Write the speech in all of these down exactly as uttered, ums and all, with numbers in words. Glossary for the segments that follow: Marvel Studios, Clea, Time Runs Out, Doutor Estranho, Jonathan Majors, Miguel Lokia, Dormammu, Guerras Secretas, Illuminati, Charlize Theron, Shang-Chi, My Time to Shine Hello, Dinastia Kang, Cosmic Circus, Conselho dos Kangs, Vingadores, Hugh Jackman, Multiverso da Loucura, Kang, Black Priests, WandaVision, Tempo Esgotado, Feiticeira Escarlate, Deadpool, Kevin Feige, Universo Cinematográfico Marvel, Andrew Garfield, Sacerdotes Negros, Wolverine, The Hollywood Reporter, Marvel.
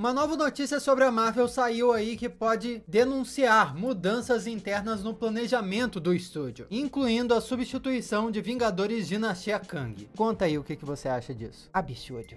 Uma nova notícia sobre a Marvel saiu aí que pode denunciar mudanças internas no planejamento do estúdio, incluindo a substituição de Vingadores Dinastia Kang. Conta aí o que que você acha disso. Absurdo.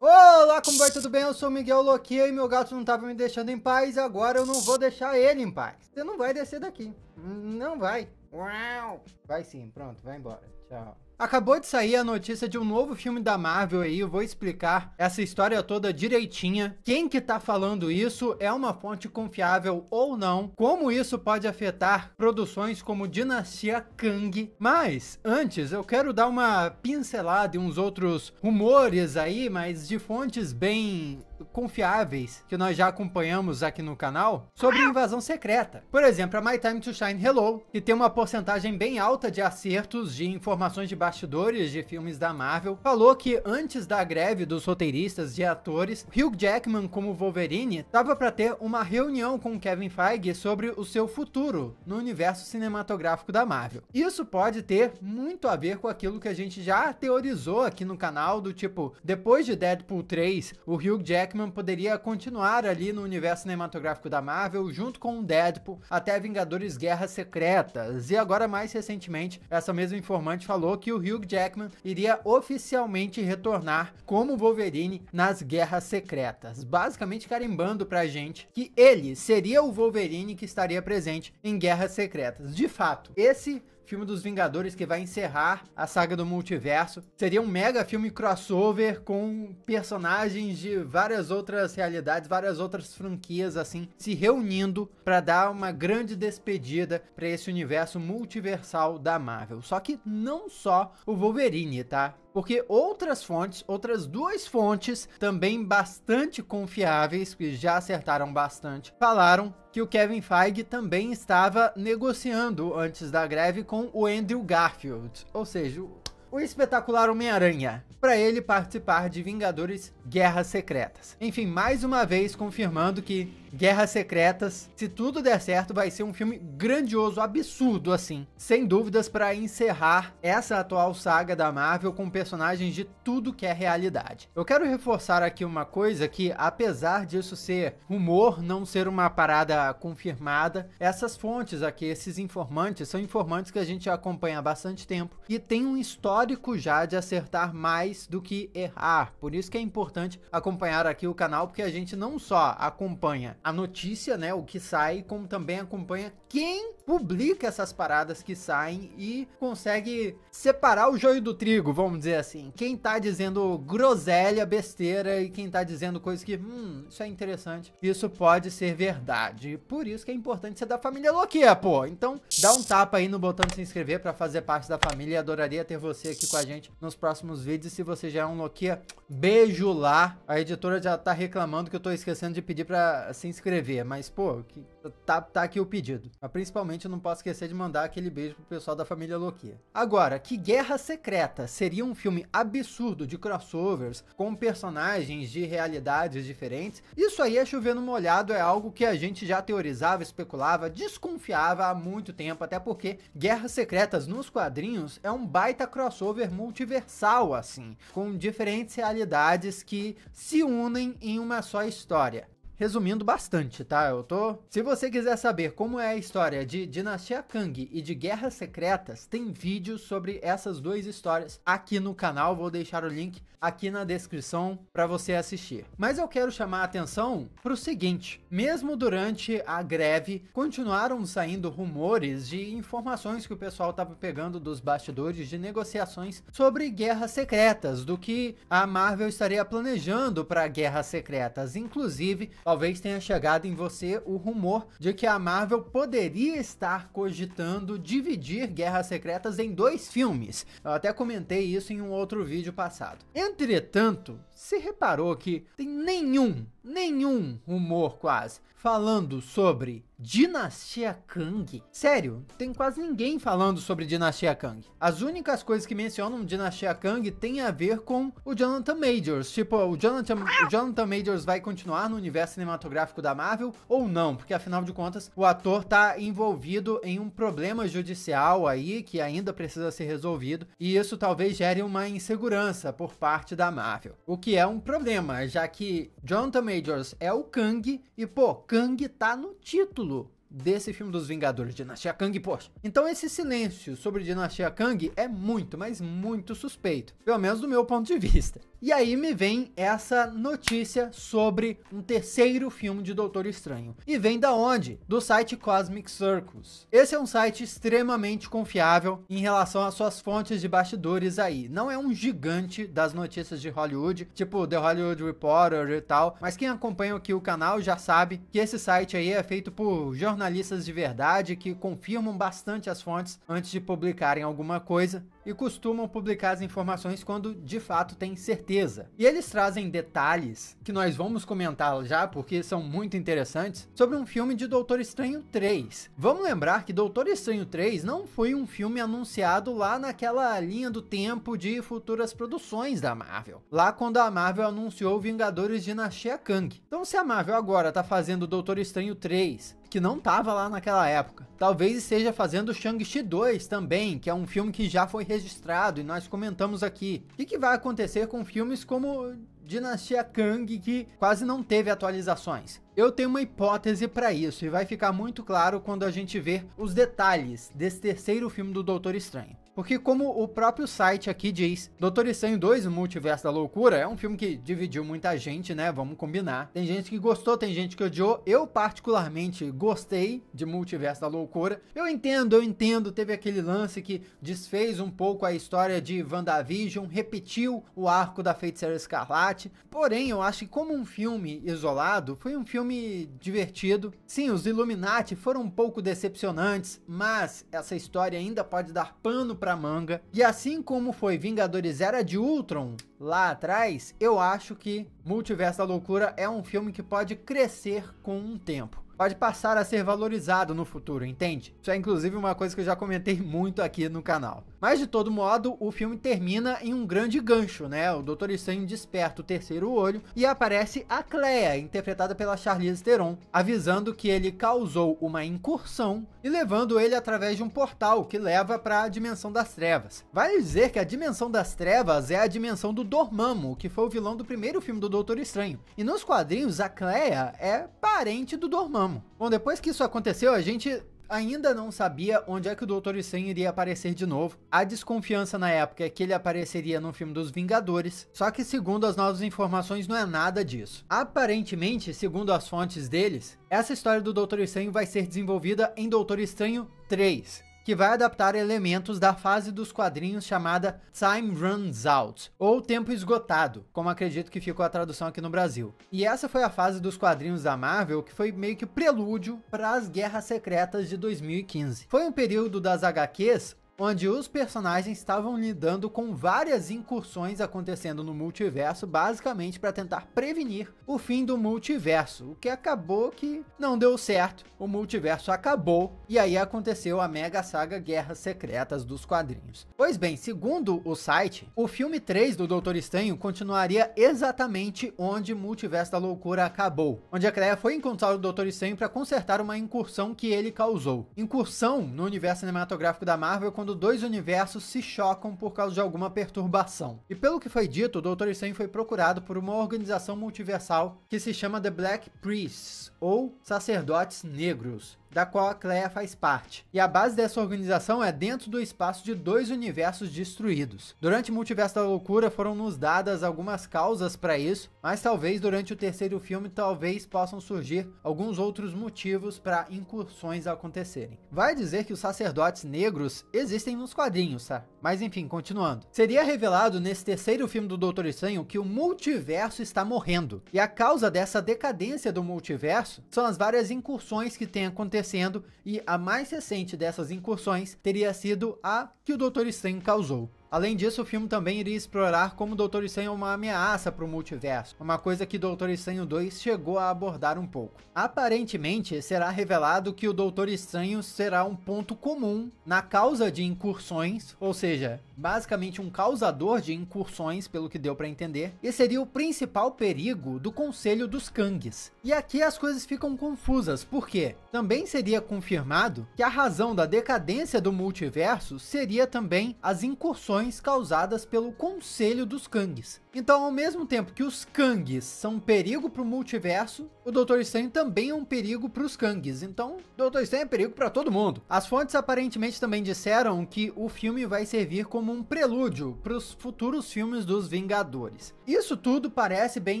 Olá, como vai? Tudo bem? Eu sou o Miguel Lokia e meu gato não tava me deixando em paz, agora eu não vou deixar ele em paz. Você não vai descer daqui. Não vai. Uau. Vai sim, pronto, vai embora. Tchau. Acabou de sair a notícia de um novo filme da Marvel aí, eu vou explicar essa história toda direitinha. Quem que tá falando isso, é uma fonte confiável ou não, como isso pode afetar produções como Dinastia Kang. Mas, antes, eu quero dar uma pincelada e uns outros rumores aí, mas de fontes bem confiáveis, que nós já acompanhamos aqui no canal, sobre invasão secreta. Por exemplo, a My Time to Shine Hello, que tem uma porcentagem bem alta de acertos de informações de bastidores de filmes da Marvel, falou que antes da greve dos roteiristas e atores, Hugh Jackman como Wolverine estava para ter uma reunião com Kevin Feige sobre o seu futuro no universo cinematográfico da Marvel. Isso pode ter muito a ver com aquilo que a gente já teorizou aqui no canal, do tipo, depois de Deadpool três, o Hugh Jackman poderia continuar ali no universo cinematográfico da Marvel, junto com o Deadpool, até Vingadores Guerras Secretas. E agora, mais recentemente, essa mesma informante falou que o Hugh Jackman iria oficialmente retornar como Wolverine nas Guerras Secretas, basicamente carimbando pra gente que ele seria o Wolverine que estaria presente em Guerras Secretas. De fato, esse filme dos Vingadores que vai encerrar a saga do multiverso seria um mega filme crossover com personagens de várias outras realidades, várias outras franquias assim, se reunindo para dar uma grande despedida para esse universo multiversal da Marvel. Só que não só o Wolverine, tá? Porque outras fontes, outras duas fontes também bastante confiáveis, que já acertaram bastante, falaram que o Kevin Feige também estava negociando antes da greve com o Andrew Garfield, ou seja, o espetacular Homem-Aranha, para ele participar de Vingadores Guerras Secretas. Enfim, mais uma vez confirmando que Guerras Secretas, se tudo der certo, vai ser um filme grandioso, absurdo assim, sem dúvidas, para encerrar essa atual saga da Marvel com personagens de tudo que é realidade. Eu quero reforçar aqui uma coisa que, apesar disso ser rumor, não ser uma parada confirmada, essas fontes aqui, esses informantes, são informantes que a gente acompanha há bastante tempo e tem um histórico já de acertar mais do que errar. Por isso que é importante acompanhar aqui o canal, porque a gente não só acompanha a notícia, né, o que sai, como também acompanha quem publica essas paradas que saem e consegue separar o joio do trigo, vamos dizer assim. Quem tá dizendo groselha, besteira, e quem tá dizendo coisas que, hum, isso é interessante, isso pode ser verdade. Por isso que é importante ser da família Lokia, pô. Então, dá um tapa aí no botão de se inscrever pra fazer parte da família. Adoraria ter você aqui com a gente nos próximos vídeos. Se você já é um Lokia, beijo lá. A editora já tá reclamando que eu tô esquecendo de pedir pra se inscrever, mas, pô, que tá, tá aqui o pedido. Mas, principalmente, eu não posso esquecer de mandar aquele beijo pro pessoal da família Lokia. Agora, que Guerra Secreta seria um filme absurdo de crossovers com personagens de realidades diferentes, isso aí é chover no molhado, é algo que a gente já teorizava, especulava, desconfiava há muito tempo, até porque Guerras Secretas nos quadrinhos é um baita crossover multiversal, assim, com diferentes realidades que se unem em uma só história. Resumindo bastante, tá? Eu tô... Se você quiser saber como é a história de Dinastia Kang e de Guerras Secretas, tem vídeo sobre essas duas histórias aqui no canal. Vou deixar o link aqui na descrição para você assistir. Mas eu quero chamar a atenção pro seguinte. Mesmo durante a greve, continuaram saindo rumores de informações que o pessoal tava pegando dos bastidores de negociações sobre Guerras Secretas, do que a Marvel estaria planejando para Guerras Secretas. Inclusive, talvez tenha chegado em você o rumor de que a Marvel poderia estar cogitando dividir Guerras Secretas em dois filmes. Eu até comentei isso em um outro vídeo passado. Entretanto, se reparou que tem nenhum, nenhum rumor quase, falando sobre Dinastia Kang. Sério, tem quase ninguém falando sobre Dinastia Kang. As únicas coisas que mencionam Dinastia Kang tem a ver com o Jonathan Majors. Tipo, o Jonathan, o Jonathan Majors vai continuar no universo cinematográfico da Marvel ou não? Porque afinal de contas, o ator tá envolvido em um problema judicial aí que ainda precisa ser resolvido. E isso talvez gere uma insegurança por parte da Marvel. O que é um problema, já que Jonathan Majors é o Kang e, pô, Kang tá no título desse filme dos Vingadores, Dinastia Kang, poxa. Então esse silêncio sobre Dinastia Kang é muito, mas muito suspeito, pelo menos do meu ponto de vista. E aí me vem essa notícia sobre um terceiro filme de Doutor Estranho. E vem da onde? Do site Cosmic Circus. Esse é um site extremamente confiável em relação às suas fontes de bastidores aí. Não é um gigante das notícias de Hollywood, tipo The Hollywood Reporter e tal, mas quem acompanha aqui o canal já sabe que esse site aí é feito por jornalistas jornalistas de verdade que confirmam bastante as fontes antes de publicarem alguma coisa e costumam publicar as informações quando de fato tem certeza. E eles trazem detalhes que nós vamos comentar já porque são muito interessantes sobre um filme de Doutor Estranho três. Vamos lembrar que Doutor Estranho três não foi um filme anunciado lá naquela linha do tempo de futuras produções da Marvel, lá quando a Marvel anunciou Vingadores Dinastia Kang. Então se a Marvel agora tá fazendo Doutor Estranho três, que não tava lá naquela época, talvez esteja fazendo Shang-Chi dois também, que é um filme que já foi registrado e nós comentamos aqui. O que, que vai acontecer com filmes como Dinastia Kang, que quase não teve atualizações? Eu tenho uma hipótese para isso e vai ficar muito claro quando a gente ver os detalhes desse terceiro filme do Doutor Estranho. Porque como o próprio site aqui diz, Doutor Estranho dois, o Multiverso da Loucura, é um filme que dividiu muita gente, né? Vamos combinar. Tem gente que gostou, tem gente que odiou. Eu particularmente gostei de Multiverso da Loucura. Eu entendo, eu entendo. Teve aquele lance que desfez um pouco a história de WandaVision, repetiu o arco da Feiticeira Escarlate. Porém, eu acho que como um filme isolado, foi um filme filme divertido. Sim, os Illuminati foram um pouco decepcionantes, mas essa história ainda pode dar pano pra manga. E assim como foi Vingadores Era de Ultron lá atrás, eu acho que Multiverso da Loucura é um filme que pode crescer com o tempo. Pode passar a ser valorizado no futuro, entende? Isso é inclusive uma coisa que eu já comentei muito aqui no canal. Mas de todo modo, o filme termina em um grande gancho, né? O Doutor Estranho desperta o terceiro olho e aparece a Clea, interpretada pela Charlize Theron, avisando que ele causou uma incursão e levando ele através de um portal que leva para a Dimensão das Trevas. Vale dizer que a Dimensão das Trevas é a dimensão do Dormammu, que foi o vilão do primeiro filme do Doutor Estranho. E nos quadrinhos, a Clea é parente do Dormammu. Bom, depois que isso aconteceu, a gente ainda não sabia onde é que o Doutor Estranho iria aparecer de novo. A desconfiança na época é que ele apareceria no filme dos Vingadores, só que segundo as novas informações não é nada disso. Aparentemente, segundo as fontes deles, essa história do Doutor Estranho vai ser desenvolvida em Doutor Estranho três, que vai adaptar elementos da fase dos quadrinhos chamada Time Runs Out, ou Tempo Esgotado, como acredito que ficou a tradução aqui no Brasil. E essa foi a fase dos quadrinhos da Marvel, que foi meio que prelúdio para as Guerras Secretas de dois mil e quinze. Foi um período das H Qs, onde os personagens estavam lidando com várias incursões acontecendo no multiverso, basicamente para tentar prevenir o fim do multiverso, o que acabou que não deu certo, o multiverso acabou, e aí aconteceu a mega saga Guerras Secretas dos quadrinhos. Pois bem, segundo o site, o filme três do Doutor Estranho continuaria exatamente onde o Multiverso da Loucura acabou, onde a Clea foi encontrar o Doutor Estranho para consertar uma incursão que ele causou. Incursão no universo cinematográfico da Marvel quando dois universos se chocam por causa de alguma perturbação. E pelo que foi dito, o Doutor Estranho foi procurado por uma organização multiversal que se chama The Black Priests, ou Sacerdotes Negros, da qual a Clea faz parte. E a base dessa organização é dentro do espaço de dois universos destruídos. Durante o Multiverso da Loucura foram nos dadas algumas causas para isso, mas talvez durante o terceiro filme talvez possam surgir alguns outros motivos para incursões acontecerem. Vai dizer que os Sacerdotes Negros existem nos quadrinhos, tá? Mas enfim, continuando. Seria revelado nesse terceiro filme do Doutor Estranho que o multiverso está morrendo. E a causa dessa decadência do multiverso são as várias incursões que têm acontecido acontecendo, e a mais recente dessas incursões teria sido a que o Doutor Estranho causou. Além disso, o filme também iria explorar como Doutor Estranho é uma ameaça para o multiverso, uma coisa que Doutor Estranho dois chegou a abordar um pouco. Aparentemente, será revelado que o Doutor Estranho será um ponto comum na causa de incursões, ou seja, basicamente um causador de incursões, pelo que deu para entender, e seria o principal perigo do Conselho dos Kangs. E aqui as coisas ficam confusas, porque também seria confirmado que a razão da decadência do multiverso seria também as incursões causadas pelo Conselho dos Kangs. Então, ao mesmo tempo que os Kangs são um perigo para o multiverso, o Doutor Estranho também é um perigo para os Kangs. Então, Doutor Estranho é perigo para todo mundo. As fontes aparentemente também disseram que o filme vai servir como um prelúdio para os futuros filmes dos Vingadores. Isso tudo parece bem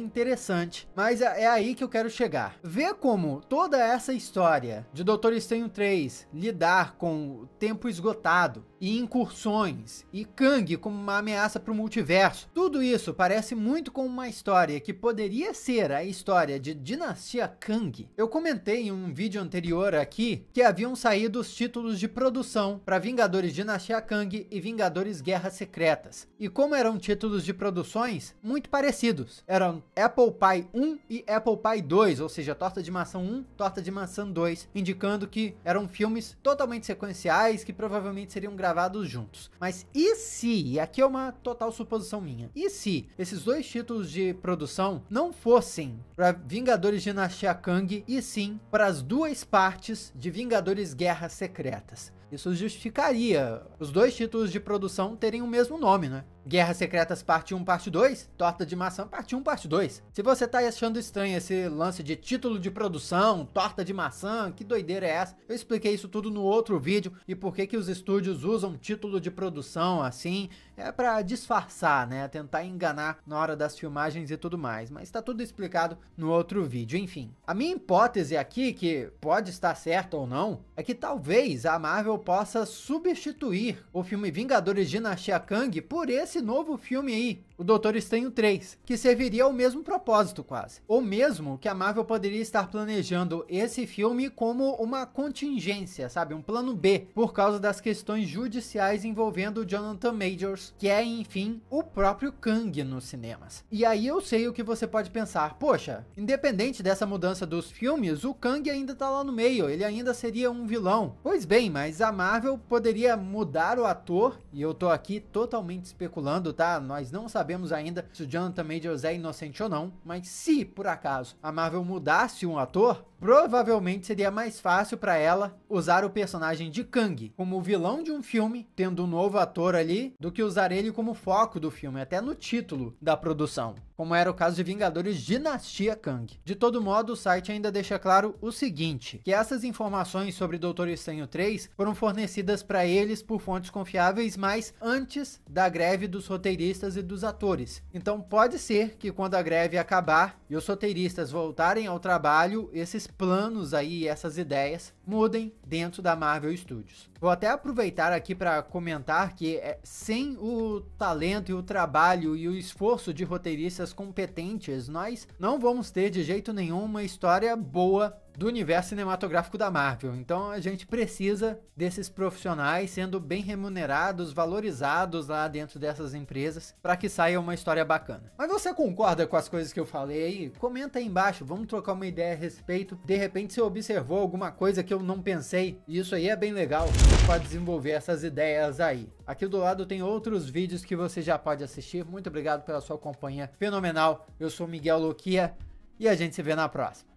interessante, mas é aí que eu quero chegar. Ver como toda essa história de Doutor Estranho três lidar com Tempo Esgotado, e incursões, e Kang como uma ameaça para o multiverso. Tudo isso parece muito com uma história que poderia ser a história de Dinastia Kang. Eu comentei em um vídeo anterior aqui que haviam saído os títulos de produção para Vingadores Dinastia Kang e Vingadores Guerras Secretas. E como eram títulos de produções muito parecidos, eram Apple Pie um e Apple Pie dois, ou seja, Torta de Maçã um, Torta de Maçã dois, indicando que eram filmes totalmente sequenciais que provavelmente seriam gravados gravados juntos. Mas e se, e aqui é uma total suposição minha, e se esses dois títulos de produção não fossem para Vingadores Dinastia Kang e sim para as duas partes de Vingadores Guerras Secretas? Isso justificaria os dois títulos de produção terem o mesmo nome, né? Guerras Secretas Parte um, Parte dois, Torta de Maçã Parte um, Parte dois. Se você tá achando estranho esse lance de título de produção, torta de maçã, que doideira é essa? Eu expliquei isso tudo no outro vídeo e por que que os estúdios usam título de produção assim, é pra disfarçar, né? Tentar enganar na hora das filmagens e tudo mais, mas tá tudo explicado no outro vídeo, enfim. A minha hipótese aqui, que pode estar certa ou não, é que talvez a Marvel possa substituir o filme Vingadores Dinastia Kang por esse novo filme aí, o Doutor Estranho três, que serviria ao mesmo propósito quase. Ou mesmo que a Marvel poderia estar planejando esse filme como uma contingência, sabe? Um plano B, por causa das questões judiciais envolvendo o Jonathan Majors, que é, enfim, o próprio Kang nos cinemas. E aí eu sei o que você pode pensar. Poxa, independente dessa mudança dos filmes, o Kang ainda tá lá no meio, ele ainda seria um vilão. Pois bem, mas a Marvel poderia mudar o ator, e eu tô aqui totalmente especulando, tá? Nós não sabemos ainda se o Jonathan Majors é inocente ou não, mas se, por acaso, a Marvel mudasse um ator, provavelmente seria mais fácil para ela usar o personagem de Kang como vilão de um filme, tendo um novo ator ali, do que usar ele como foco do filme, até no título da produção, como era o caso de Vingadores Dinastia Kang. De todo modo, o site ainda deixa claro o seguinte, que essas informações sobre Doutor Estranho três foram fornecidas para eles por fontes confiáveis, mas antes da greve dos roteiristas e dos atores. Então pode ser que quando a greve acabar e os roteiristas voltarem ao trabalho, esses planos aí, essas ideias, mudem dentro da Marvel Studios. Vou até aproveitar aqui para comentar que é, sem o talento e o trabalho e o esforço de roteiristas competentes, nós não vamos ter de jeito nenhum uma história boa do universo cinematográfico da Marvel. Então a gente precisa desses profissionais sendo bem remunerados, valorizados lá dentro dessas empresas, para que saia uma história bacana. Mas você concorda com as coisas que eu falei aí? Comenta aí embaixo, vamos trocar uma ideia a respeito. De repente você observou alguma coisa que eu não pensei, e isso aí é bem legal, você pode desenvolver essas ideias aí. Aqui do lado tem outros vídeos que você já pode assistir. Muito obrigado pela sua companhia fenomenal. Eu sou Miguel Lokia e a gente se vê na próxima.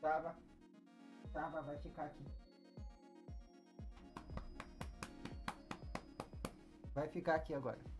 Trava, trava, vai ficar aqui. Vai ficar aqui agora.